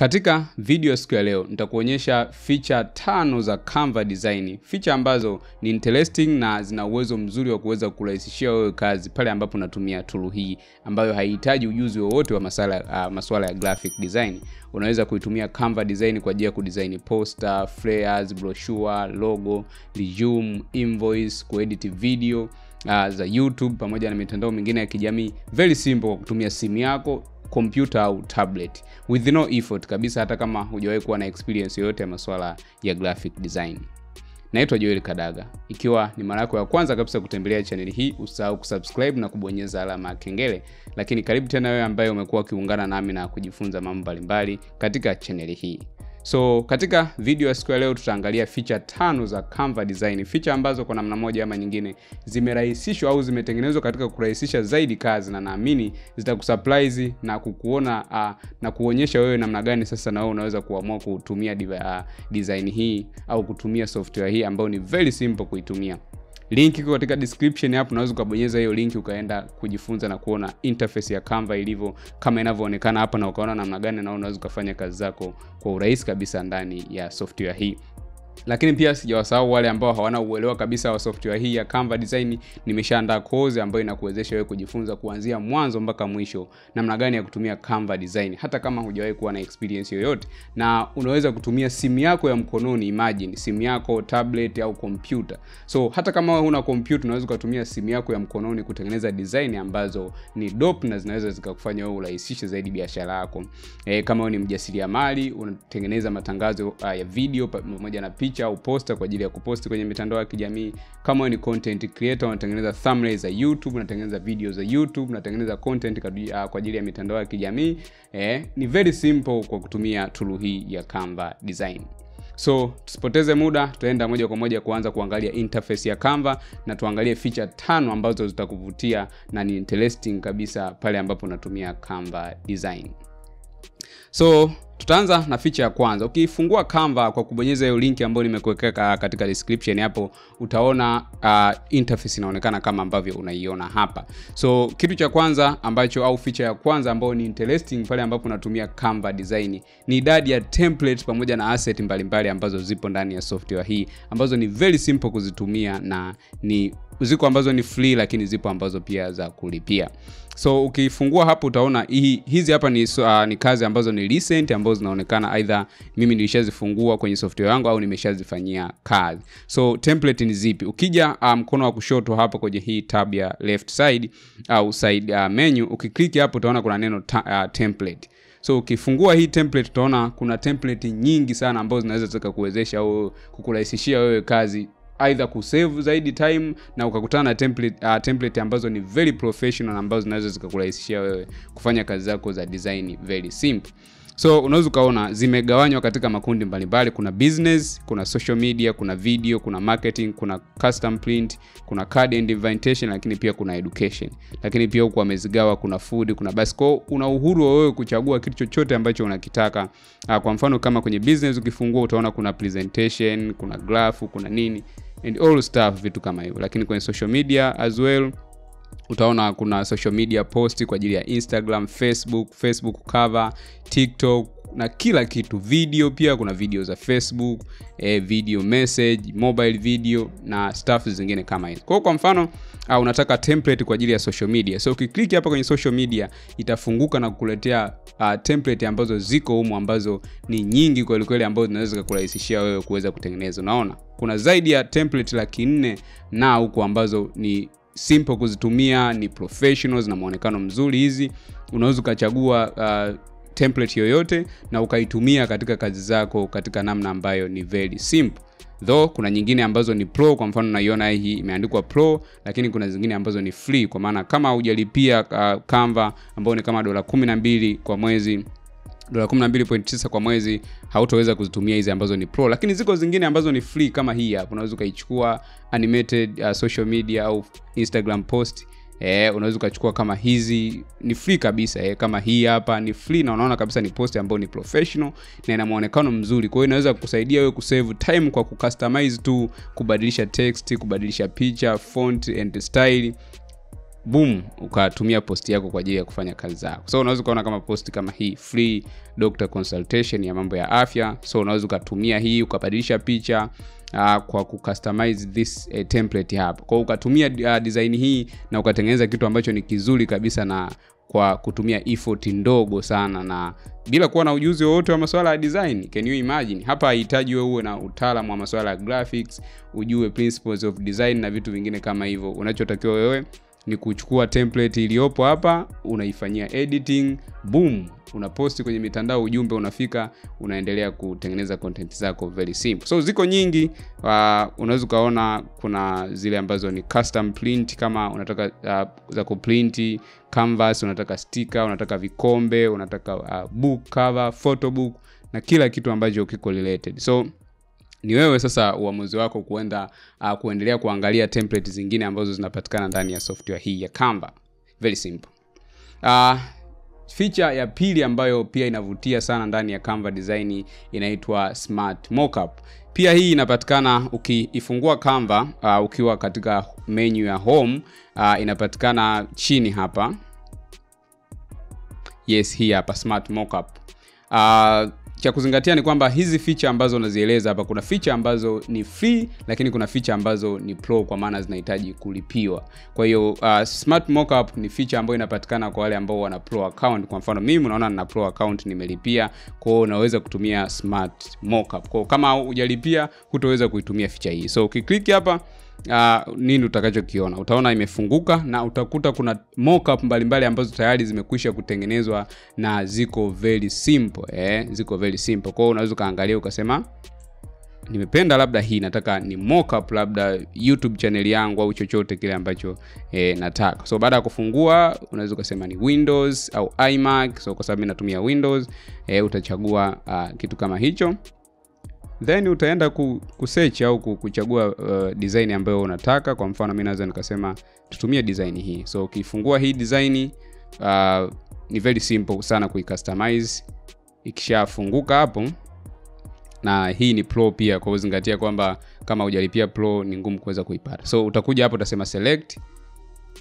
Katika video siku ya leo nitakuonyesha feature 5 za Canva design. Feature ambazo ni interesting na zina uwezo mzuri wa kuweza kurahisishia wewe kazi pale ambapo unatumia tool hii ambayo haihitaji ujuzi wowote wa masuala ya graphic design. Unaweza kuitumia Canva design kwa ajili ya kudesign poster, flyers, brochure, logo, resume, invoice, kuedit video za YouTube pamoja na mitandao mingine ya kijamii. Very simple kwa kutumia simu yako, computer au tablet with no effort kabisa, hata kama hujawahi kuwa na experience yoyote ya masuala ya graphic design. Naitwa Joel Kadaga. Ikiwa ni mara yako ya kwanza kabisa kutembelea channel hii, usahau kusubscribe na kubonyeza alama ya kengele. Lakini karibu tena wewe ambaye umekuwa ukiungana nami na kujifunza mambo mbalimbali katika channel hii. So katika video ya siku ya leo tutaangalia feature 5 za Canva design, feature ambazo kwa namna moja ama nyingine zimerahisishwa au zimetengenezwa katika kurahisisha zaidi kazi, na naamini zitakusurprise na kukuona na kuonyesha wewe namna gani sasa na wewe unaweza kuamua kutumia design hii au kutumia software hii ambayo ni very simple kuitumia. Link iko katika description hapo, unaweza kubonyeza hiyo link ukaenda kujifunza na kuona interface ya Canva ilivyo kama inavyoonekana hapa, na ukaona namna gani na unaweza kufanya kazi zako kwa urahisi kabisa ndani ya software hii. Lakini pia sijawasahau wale ambao hawana uelewa kabisa wa software hii ya Canva design, nimeshaandaa course ambayo inakuwezesha wewe kujifunza kuanzia mwanzo mpaka mwisho namna gani ya kutumia Canva design hata kama hujawahi kuwa na experience yoyote, na unaweza kutumia simu yako ya mkononi. Imagine simu yako, tablet au computer. So hata kama huna computer unaweza kutumia simu yako ya mkononi kutengeneza design ambazo ni dope na zinaweza zikakufanya wewe urahisishe zaidi biashara yako. Kama wewe ni mjasiriamali unatengeneza matangazo ya video pamoja na picha au poster kwa ajili ya kuposti kwenye mitandao ya kijamii. Kama ni content creator unatengeneza thumbnails za YouTube, unatengeneza videos za YouTube, unatengeneza content kwa ajili ya mitandao ya kijamii, ni very simple kwa kutumia tool hii ya Canva design. So tusipoteze muda, tutaenda moja kwa moja kuanza kuangalia interface ya Canva na tuangalie feature 5 ambazo zitakuvutia na ni interesting kabisa pale ambapo unatumia Canva design. So tutaanza na feature ya kwanza. Ukifungua Canva kwa kubonyeza hiyo link ambayo nimekuwekea katika description hapo, utaona interface inaonekana kama ambavyo unaiona hapa. So kitu cha kwanza ambacho au feature ya kwanza ambayo ni interesting pale ambapo unatumia Canva design ni idadi ya template pamoja na asset mbalimbali ambazo zipo ndani ya software hii ambazo ni very simple kuzitumia, na ni ziko ambazo ni free lakini zipo ambazo pia za kulipia. So ukifungua hapo utaona hizi hapa ni kazi ambazo ni recent, ambazo zinaonekana either mimi nilishazifungua kwenye software yangu au nimeshazifanyia kazi. So template ni zipi? Ukija mkono wa kushoto hapo kwenye hii tab ya left side au side menu, ukiklik hapo utaona kuna neno template. So ukifungua hii template utaona kuna template nyingi sana ambazo zinaweza zikakuwezesha au kukurahisishia wewe kazi, either kusave zaidi time na ukakutana na template ambazo ni very professional ambazo zinaweza zikakurahisishia wewe kufanya kazi zako za design very simple. So unaweza kaona zimegawanywa katika makundi mbalimbali, kuna business, kuna social media, kuna video, kuna marketing, kuna custom print, kuna card and invitation, lakini pia kuna education. Lakini pia huko amezigawa kuna food, kuna basco. Una uhuru wewe kuchagua kitu chochote ambacho unakitaka. Kwa mfano kama kwenye business ukifungua utaona kuna presentation, kuna graph, kuna nini and all stuff, vitu kama hivyo. Lakini kwenye social media as well utaona kuna social media post kwa ajili ya Instagram, Facebook cover, TikTok na kila kitu. Video pia kuna video za Facebook, video message, mobile video na stuff zingine kama hizo. Kwa mfano unataka template kwa ajili ya social media. So ukiklik hapa kwenye social media itafunguka na kukuletea template ambazo ziko humu ambazo ni nyingi kwa kweli ambazo zinaweza kukurahisishia wewe kuweza kutengeneza. Unaona kuna zaidi ya template 400 na huko ambazo ni simple kuzitumia, ni professionals na muonekano mzuri. Hizi unaweza kuchagua template yoyote na ukaitumia katika kazi zako katika namna ambayo ni very simple. Though kuna nyingine ambazo ni pro, kwa mfano naiona hii imeandikwa pro, lakini kuna zingine ambazo ni free, kwa maana kama hujalipia Canva ambayo ni kama $12 kwa mwezi, $12.9 kwa mwezi, hautaweza kuzitumia hizi ambazo ni pro. Lakini ziko zingine ambazo ni free kama hii hapa, unaweza kuichukua animated social media au Instagram post. Unaweza kuchukua kama hizi ni free kabisa. Kama hii hapa ni free na unaona kabisa ni post ambayo ni professional na ina muonekano mzuri. Kwa hiyo inaweza kukusaidia wewe kusave time kwa kucustomize tu, kubadilisha text, kubadilisha picha, font and style boom, ukatumia post yako kwa ajili ya kufanya kazi zako. So unaweza ukaona kama post kama hii free doctor consultation ya mambo ya afya. So unaweza ukatumia hii ukabadilisha picha kwa kucustomize this template hapa. Kwa ukatumia design hii na ukatengeneza kitu ambacho ni kizuri kabisa na kwa kutumia effort ndogo sana na bila kuwa na ujuzi wowote wa masuala ya design. Can you imagine? Hapa haitaji wewe uwe na utaalamu wa masuala ya graphics, ujue principles of design na vitu vingine kama hivyo. Unachotakiwa wewe ni kuchukua template iliyopo hapa, unaifanyia editing, boom, unaposti kwenye mitandao, ujumbe unafika, unaendelea kutengeneza content zako very simple. So ziko nyingi, unaweza kaona kuna zile ambazo ni custom print kama unataka za kuprinti, canvas, unataka sticker, unataka vikombe, unataka book cover, photo book na kila kitu ambacho kiko related. So ni wewe sasa uamuzi wako kuenda kuendelea kuangalia templates zingine ambazo zinapatikana ndani ya software hii ya Canva. Very simple. Feature ya pili ambayo pia inavutia sana ndani ya Canva design inaitwa Smart Mockup. Pia hii inapatikana ukiifungua Canva ukiwa katika menu ya home, inapatikana chini hapa. Yes, hii hapa Smart Mockup. Cha kuzingatia ni kwamba hizi feature ambazo nazieleza hapa, kuna feature ambazo ni free lakini kuna feature ambazo ni pro, kwa maana zinahitaji kulipiwa. Kwa hiyo Smart Mockup ni feature ambayo inapatikana kwa wale ambao wana pro account. Kwa mfano mimi unaona nina pro account nimelipia, kwa hiyo unaweza kutumia Smart Mockup. Kwa hiyo kama hujalipia hutaweza kuitumia feature hii. So ukiklik hapa nini utakachokiona? Utaona imefunguka na utakuta kuna mockup mbalimbali ambazo tayari zimekwisha kutengenezwa na ziko very simple. Ziko very simple. Kwa hiyo unaweza kaangalia ukasema nimependa labda hii, nataka ni mockup labda YouTube channel yangu au chochote kile ambacho nataka. So baada ya kufungua unaweza kusema ni Windows au iMac. So kwa sababu mimi natumia Windows, utachagua kitu kama hicho. Then utaenda kusearch au kuchagua design ambayo unataka. Kwa mfano mimi naweza nikasema tutumie design hii. So ukifungua hii design ni very simple sana kuicustomize. Ikishafunguka hapo, na hii ni pro pia, kwa uzingatia kwamba kama hujalipia pro ni ngumu kuweza kuipata. So utakuja hapo utasema select.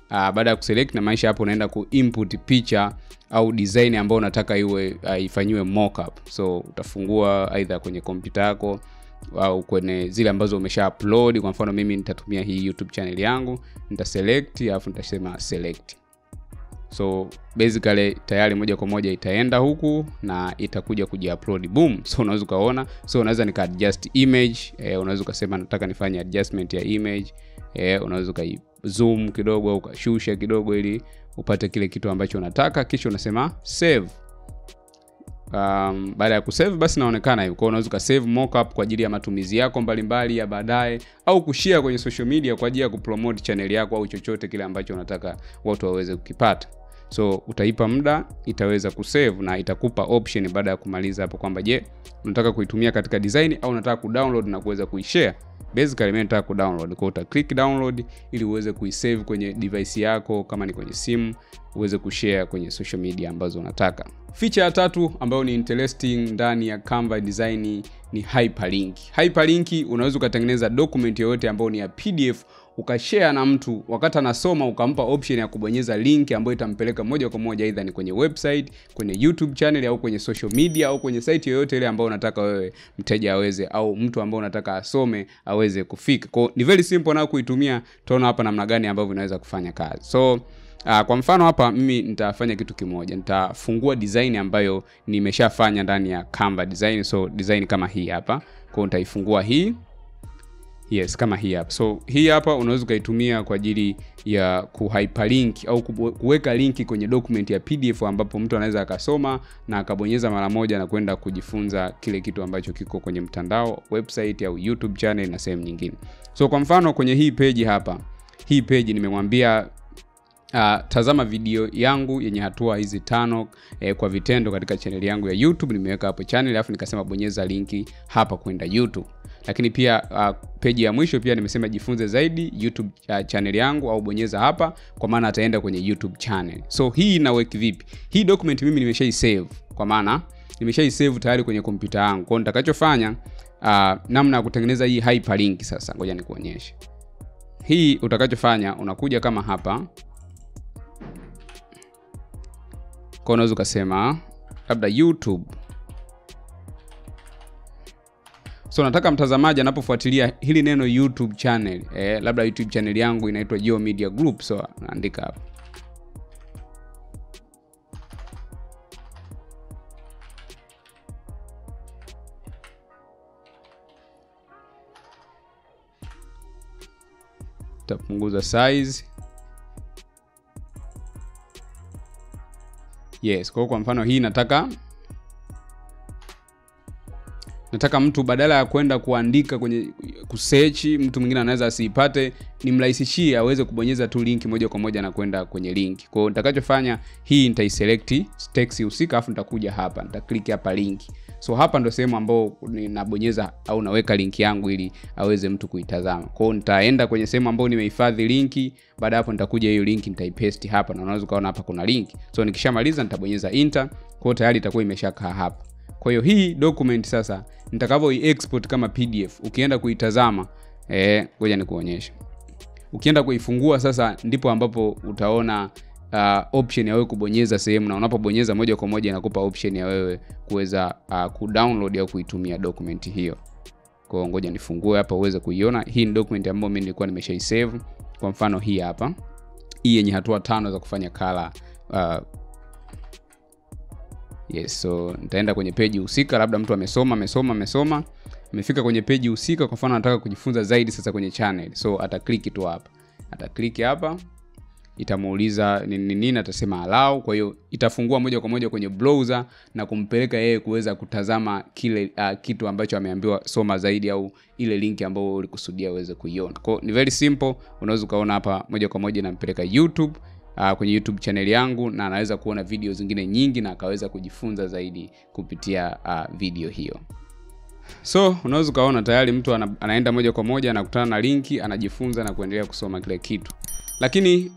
Baada ya kuselect na maisha hapo unaenda kuinput picha au design ambayo unataka iwe ifanywe mockup. So utafungua either kwenye kompyuta yako au kwenye zile ambazo umesha upload. Kwa mfano mimi nitatumia hii YouTube channel yangu, nitaselect alafu nitasema select. So basically tayari moja kwa moja itaenda huku na itakuja kujiupload, boom. So unaweza kaona, so unaweza nika adjust image, unaweza kusema nataka nifanye adjustment ya image, unaweza kai zoom kidogo, ukashusha kidogo ili upate kile kitu ambacho unataka, kisha unasema save. Baada ya kusave basi naonekana hivi. Kwa hiyo unaweza save mockup kwa ajili ya matumizi yako mbalimbali ya baadaye, au kushare kwenye social media kwa ajili ya kupromote channel yako au chochote kile ambacho unataka watu waweze kukipata. So utaipa muda, itaweza kusave na itakupa option baada ya kumaliza hapo kwamba je, unataka kuitumia katika design au unataka kudownload na kuweza kuishare. Basically mimi nataka kudownload, kwa uta click download ili uweze kuisave kwenye device yako, kama ni kwenye simu uweze kushare kwenye social media ambazo unataka. Feature ya tatu ambayo ni interesting ndani ya Canva design ni hyperlink. Hyperlink unaweza ukatengeneza document yoyote ambayo ni ya PDF, ukashare na mtu, wakati anasoma ukampa option ya kubonyeza link ambayo itampeleka moja kwa moja either ni kwenye website, kwenye YouTube channel au kwenye social media au kwenye site yoyote ile ambayo unataka wewe mteja aweze au mtu ambaye unataka asome aweze kufika. Kwa ni very simple na kuitumia. Tunaona hapa namna gani ambavyo inaweza kufanya kazi. So kwa mfano hapa mimi nitafanya kitu kimoja. Nitafungua design ambayo nimeshafanya ndani ya Canva design. So design kama hii hapa. Kwa nitaifungua hii. Yes, kama hii hapa. So hii hapa unaweza ukaitumia kwa ajili ya kuhyperlink au kuweka linki kwenye document ya PDF ambapo mtu anaweza akasoma na akabonyeza mara moja na kwenda kujifunza kile kitu ambacho kiko kwenye mtandao, website au YouTube channel na sehemu nyingine. So kwa mfano kwenye hii page hapa. Hii page nimemwambia tazama video yangu yenye hatua hizi 5 kwa vitendo katika channel yangu ya YouTube. Nimeweka hapo channel alafu nikasema bonyeza linki hapa kwenda YouTube. Lakini pia page ya mwisho pia nimesema jifunze zaidi YouTube channel yangu au bonyeza hapa, kwa maana ataenda kwenye YouTube channel. So hii inaweki vipi? Hii document mimi nimeshaisave, kwa maana nimeshaisave tayari kwenye kompyuta yangu. Kwa hiyo nitakachofanya namna ya kutengeneza hii hyperlink sasa, ngoja nikuonyeshe. Hii utakachofanya unakuja kama hapa. Kwa unaweza ukasema labda YouTube. So nataka mtazamaji anapofuatilia hili neno YouTube channel, labda YouTube channel yangu inaitwa Joe Media Group, so naandika hapa. Tapunguza size. Yes, kwa mfano hii nataka mtu badala ya kwenda kuandika kwenye kusearch, mtu mwingine anaweza asipate, nimrahisishie aweze kubonyeza tu link moja kwa moja na kwenda kwenye link. Kwa hiyo nitakachofanya hii nitaiselect text husika afu nitakuja hapa, nitaklik hapa link. So hapa ndo sehemu ambayo ninabonyeza au naweka link yangu ili aweze mtu kuitazama. Kwa hiyo nitaenda kwenye sehemu ambayo nimehifadhi linki, baada hapo nitakuja hiyo link nitaipaste hapa na unaweza kuona hapa kuna link. So nikishamaliza nitabonyeza enter, kwa hiyo tayari itakuwa imeshakaa hapa. Kwa hiyo hii document sasa nitakavyo export kama PDF, ukienda kuitazama, ngoja nikuonyeshe. Ukienda kuifungua sasa ndipo ambapo utaona option ya wewe kubonyeza sehemu, na unapobonyeza moja kwa moja inakupa option ya wewe kuweza kudownload au kuitumia document hiyo. Kwa hiyo ngoja nifungue hapa uweze kuiona. Hii ni document ambayo mimi nilikuwa nimeshaisave. Kwa mfano hii hapa. Hii yenye hatua 5 za kufanya color. Yes, so nitaenda kwenye page husika, labda mtu amesoma, amefika kwenye page husika, kwa mfano anataka kujifunza zaidi sasa kwenye channel. So atakliki tu hapa. Atakliki hapa. Itamuuliza nini atasema allow, kwa hiyo itafungua moja kwa moja kwenye browser na kumpeleka yeye kuweza kutazama kile kitu ambacho ameambiwa soma zaidi au ile link ambayo ulikusudia uweze kuiona. Kwa hiyo ni very simple, unaweza kaona hapa moja kwa moja nampeleka YouTube, kwenye YouTube channel yangu, na anaweza kuona video zingine nyingi na akaweza kujifunza zaidi kupitia video hiyo. So unaweza kaona tayari mtu anaenda moja kwa moja, anakutana na linki, anajifunza na kuendelea kusoma kile kitu. Lakini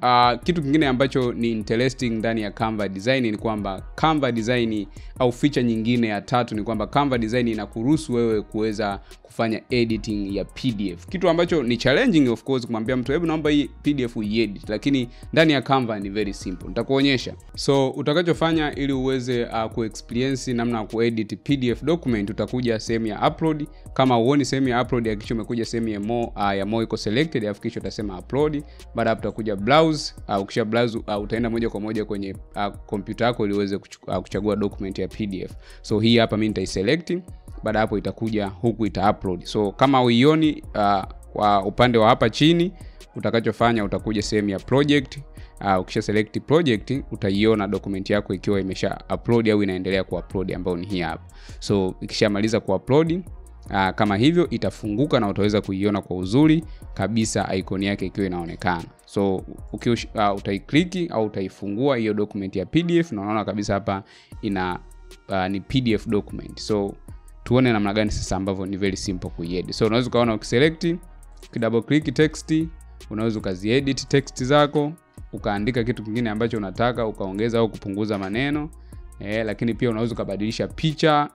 kitu kingine ambacho ni interesting ndani ya Canva design ni kwamba Canva design au feature nyingine ya tatu ni kwamba Canva design inakuruhusu wewe kuweza kufanya editing ya PDF. Kitu ambacho ni challenging of course kumwambia mtu hebu naomba hii PDF uiedit, lakini ndani ya Canva ni very simple. Nitakuonyesha. So utakachofanya ili uweze kuexperience namna ya kuedit PDF document, utakuja sehemu ya upload. Kama uone sehemu ya upload hakisho umekuja sehemu ya more, ya more iko selected, afu kisha utasema upload. Baada hapo kuja browse, ukisha browse utaenda moja kwa moja kwenye kompyuta yako ili uweze kuchagua document ya PDF. So hii hapa mimi nitaiselect, baada hapo itakuja huku ita upload. So kama uioni kwa upande wa hapa chini, utakachofanya utakuja sehemu ya project, ukisha select project utaiona document yako ikiwa imesha upload au inaendelea kuupload ambayo ni hii hapa. So ikishamaliza kuupload kama hivyo itafunguka na utaweza kuiona kwa uzuri kabisa icon yake ikiwa inaonekana. So utaikliki au utaifungua hiyo document ya PDF na unaona kabisa hapa ina ni PDF document. So tuone namna gani sasa ambavyo ni very simple kuiedit. So unaweza kaona ukiselect, ukidouble click text, unaweza ukaziedit text zako, ukaandika kitu kingine ambacho unataka, ukaongeza au kupunguza maneno. Lakini pia unaweza kubadilisha picha,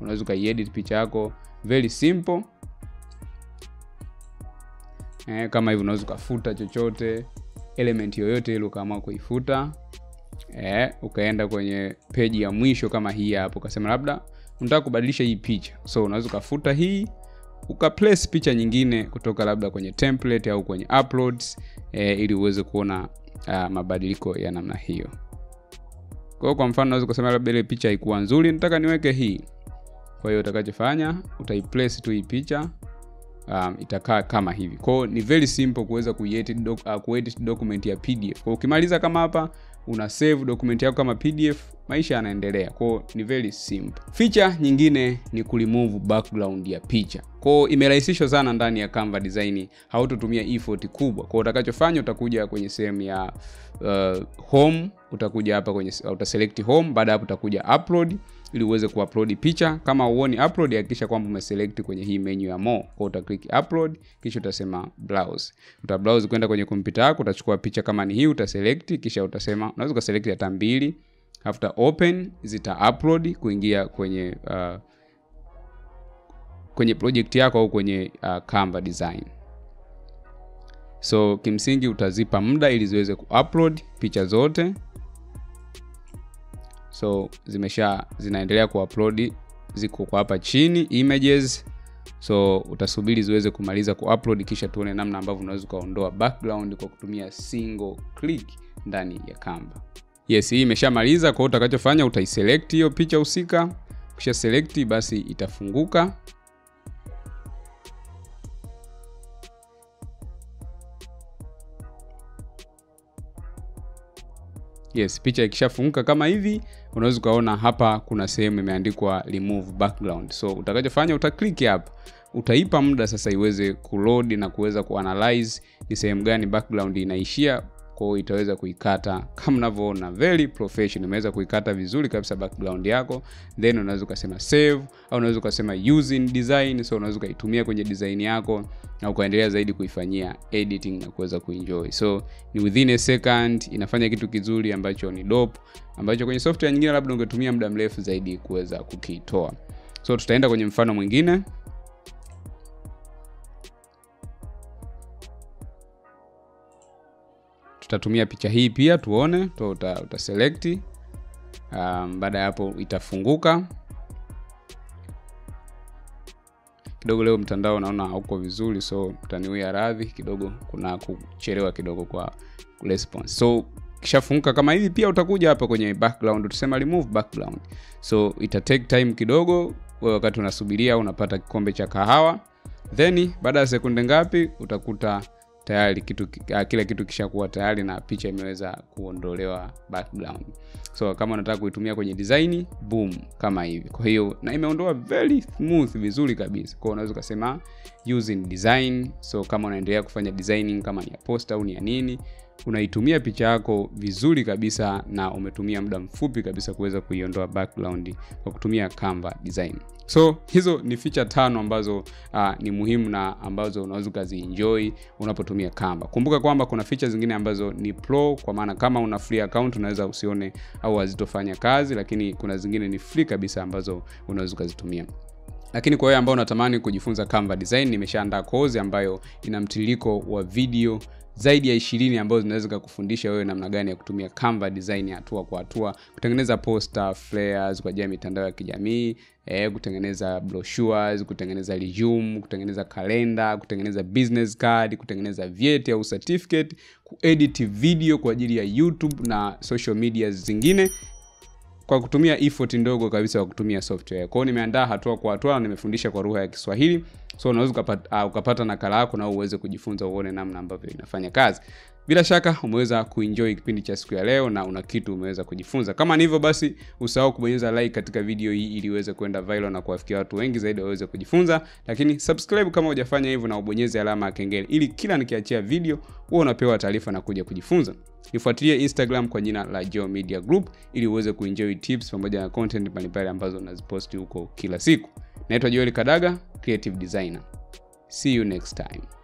unaweza kuedit picha yako very simple. Kama hivi unaweza kufuta chochote, element yoyote ile kama kuifuta. Ukaenda kwenye page ya mwisho kama hii hapo, ukasema labda unataka kubadilisha hii picha. So unaweza kufuta hii, ukaplace picha nyingine kutoka labda kwenye template au kwenye uploads, ili uweze kuona mabadiliko ya namna hiyo. Kwa mfano unaweza kusema labda ile picha haikuwa nzuri, nataka niweke hii. Kwa hiyo utakachofanya utaiplace tu hii picha, itakaa kama hivi. Kwa hiyo ni very simple kuweza kuedit document ya PDF. Kwa ukimaliza kama hapa una save document yako kama PDF, maisha yanaendelea. Kwa hiyo ni very simple. Feature nyingine ni kuremove background ya picha. Kwa hiyo imerahisishwa sana ndani ya Canva design, hautotumia effort kubwa. Kwa hiyo utakachofanya utakuja kwenye sehemu ya home, utakuja hapa kwenye utaselect home, baada hapo utakuja upload ili uweze kuupload picha. Kama uone upload hakikisha kwamba umeselect kwenye hii menu ya more. Kwa hiyo utaklik upload, kisha utasema browse. Utabrowse kwenda kwenye kompyuta yako, utachukua picha kama ni hii, utaselect kisha utasema unaweza kuselect hata mbili. After open zita upload kuingia kwenye project yako au kwenye Canva design. So kimsingi utazipa muda ili ziweze kuupload picha zote. So zimesha zinaendelea kuupload, ziko kwa hapa chini images. So utasubiri ziweze kumaliza kuupload kisha tuone namna ambavyo unaweza kuondoa background kwa kutumia single click ndani ya Canva. Yes, hii imeshamaliza, kwa utakachofanya utaiselect hiyo picha husika. Ukisha select basi itafunguka. Yes, picha ikishafunguka kama hivi, unaweza kuona hapa kuna sehemu imeandikwa remove background. So utakachofanya utaklik hapa. Utaipa muda sasa iweze kuload na kuweza kuanalyze ni sehemu gani background inaishia. Kwa itaweza kuikata kama unavyoona, very professional, imeweza kuikata vizuri kabisa background yako. Then unaweza kusema save au unaweza kusema use in design. So unaweza kuitumia kwenye design yako na ukaendelea zaidi kuifanyia editing na kuweza kuenjoy. So ni within a second inafanya kitu kizuri ambacho ni dope, ambacho kwenye software nyingine labda ungetumia muda mrefu zaidi kuweza kukitoa. So tutaenda kwenye mfano mwingine. Tutatumia picha hii pia tuone, uta select. Baada ya hapo itafunguka. Kidogo leo mtandao naona hauko vizuri, so mtaniwia radhi kidogo, kuna kuchelewa kidogo kwa response. So kishafunguka kama hivi, pia utakuja hapa kwenye background, utasema remove background. So ita take time kidogo, wakati unasubiria unapata kikombe cha kahawa. Then baada ya sekunde ngapi utakuta tayari kila kitu kishakuwa tayari na picha imeweza kuondolewa background. So kama unataka kuitumia kwenye design, boom, kama hivi. Kwa hiyo na imeondoa very smooth, vizuri kabisa. Kwa hiyo unaweza kusema using design. So kama unaendelea kufanya designing, kama ni ya poster au ni ya nini, unaitumia picha yako vizuri kabisa na umetumia muda mfupi kabisa kuweza kuiondoa background kwa kutumia Canva design. So hizo ni feature 5 ambazo ni muhimu na ambazo unaweza kuzienjoy unapotumia Canva. Kumbuka kwamba kuna features zingine ambazo ni pro, kwa maana kama una free account unaweza usione au hazitofanya kazi, lakini kuna zingine ni free kabisa ambazo unaweza kuzitumia. Lakini kwa wewe ambao unatamani kujifunza Canva design, nimeshaandaa course ambayo ina mtiririko wa video zaidi ya 20 ambazo zinaweza kukufundisha wewe namna gani ya kutumia Canva design hatua kwa hatua, kutengeneza poster, flyers kwa ajili ya mitandao ya kijamii, kutengeneza brochures, kutengeneza resume, kutengeneza kalenda, kutengeneza business card, kutengeneza vyeti au certificate, kuedit video kwa ajili ya YouTube na social media zingine kwa kutumia effort ndogo kabisa wa kutumia software. Kwa hiyo nimeandaa hatua kwa hatua na nimefundisha kwa lugha ya Kiswahili. So unaweza ukapata nakala yako na uweze kujifunza, uone namna ambavyo inafanya kazi. Bila shaka umeweza kuenjoy kipindi cha siku ya leo na una kitu umeweza kujifunza. Kama ni hivyo basi usahau kubonyeza like katika video hii ili iweze kwenda viral na kuwafikia watu wengi zaidi waweze kujifunza. Lakini subscribe kama hujafanya hivyo na ubonyeze alama ya kengele ili kila nikiachia video uwe unapewa taarifa na kuja kujifunza. Nifuatilie Instagram kwa jina la Joe Media Group ili uweze kuenjoy tips pamoja na content mbalimbali ambazo unaziposti huko kila siku. Naitwa Joel Kadaga, creative designer. See you next time.